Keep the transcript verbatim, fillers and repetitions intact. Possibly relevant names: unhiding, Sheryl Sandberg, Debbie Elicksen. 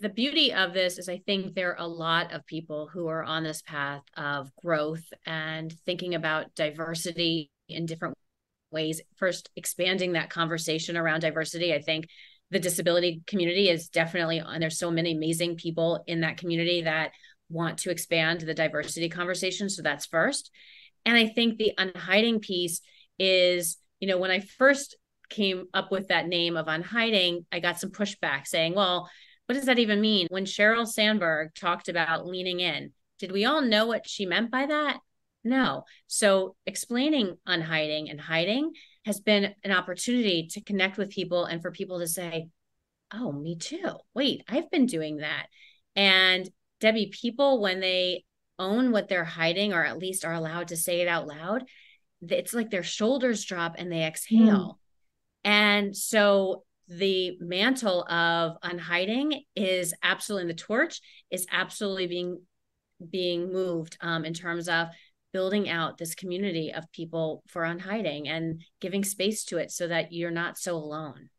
the beauty of this is I think there are a lot of people who are on this path of growth and thinking about diversity in different ways. First, expanding that conversation around diversity. I think the disability community is definitely, and there's so many amazing people in that community that want to expand the diversity conversation. So that's first. And I think the unhiding piece is, you know, when I first came up with that name of unhiding, I got some pushback saying, well, what does that even mean? When Sheryl Sandberg talked about leaning in, did we all know what she meant by that? No. So explaining unhiding and hiding has been an opportunity to connect with people and for people to say, oh, me too. Wait, I've been doing that. And Debbie, people, when they own what they're hiding, or at least are allowed to say it out loud, it's like their shoulders drop and they exhale. Mm. And so the mantle of unhiding is absolutely, and the torch is absolutely being, being moved um, in terms of building out this community of people for unhiding and giving space to it so that you're not so alone.